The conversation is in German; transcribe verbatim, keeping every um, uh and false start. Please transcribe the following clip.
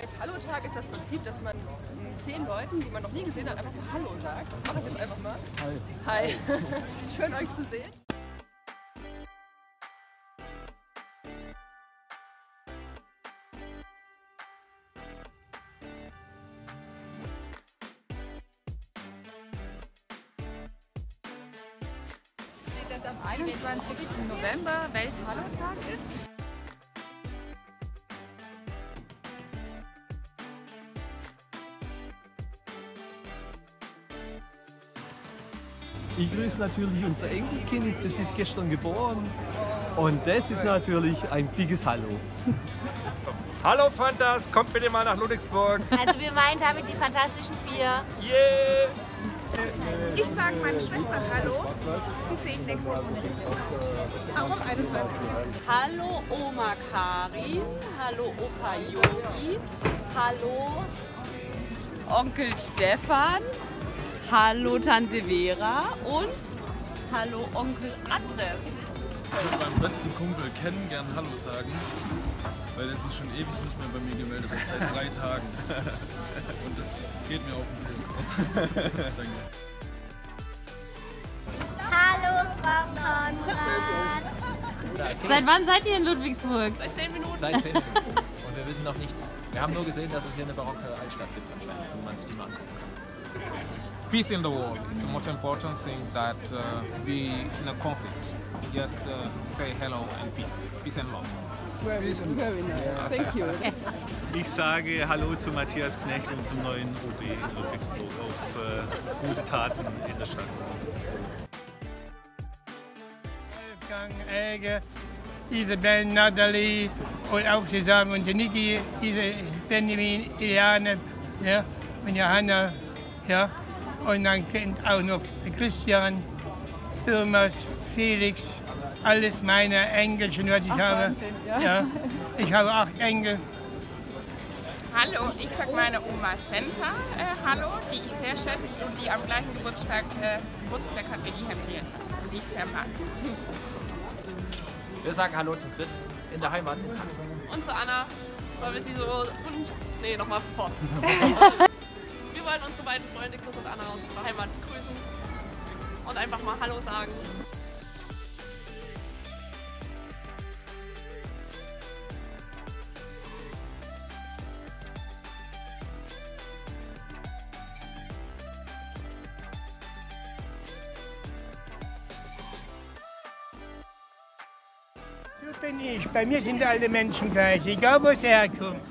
Welthallo-Tag ist das Prinzip, dass man zehn Leuten, die man noch nie gesehen hat, einfach so Hallo sagt. Das mache ich jetzt einfach mal. Hi. Hi. Schön, euch zu sehen. Dass am einundzwanzigsten November Welthallo-Tag ist. Ich grüße natürlich unser Enkelkind, das ist gestern geboren. Und das ist natürlich ein dickes Hallo. Hallo Fantas, kommt bitte mal nach Ludwigsburg. Also wir meinen damit die Fantastischen Vier. Yeah! Ich sage meiner Schwester Hallo, die sehe ich nächste Woche. Auch am einundzwanzigsten Hallo Oma Karin, hallo Opa Jogi, hallo Onkel Stefan. Hallo Tante Vera und hallo Onkel Andres. Ich würde meinem besten Kumpel kennen gern Hallo sagen, weil der sich schon ewig nicht mehr bei mir gemeldet hat, seit drei Tagen. Und das geht mir auf den Piss. Danke. Hallo Frau vonKraman. Seit wann seid ihr in Ludwigsburg? Seit zehn Minuten. Seit zehn Minuten. Und wir wissen noch nichts. Wir haben nur gesehen, dass es hier eine barocke Altstadt gibt anscheinend, wo man sich die mal angucken kann. Peace in the world. It's the most important thing that uh, we in a conflict just uh, say hello and peace, peace and love. Very, peace and very nice. Thank you. Ich sage Hallo zu Matthias Knecht und zum neuen O B in Ludwigsburg auf uh, gute Taten in der Stadt. Wolfgang, Elke, Isabel, Natalie und auch zusammen und Niki, Benjamin, Iliane, ja, und Johanna, ja. Und dann kennt auch noch Christian, Thomas, Felix, alles meine Enkelchen, was ich Ach, habe. Wahnsinn, ja. Ja, ich habe acht Enkel. Hallo, ich sage meine Oma Senta äh, hallo, die ich sehr schätze und die am gleichen Geburtstag, äh, Geburtstag hat wie die Henrietta, die ich sehr mag. Wir sagen Hallo zum Chris in der Heimat in Sachsen. Und zu Anna, weil wir sie so und nee, nochmal vor. Wir wollen unsere beiden Freunde Chris und Anna aus unserer Heimat grüßen und einfach mal Hallo sagen. So bin ich. Bei mir sind alle Menschen gleich, egal wo es herkommt.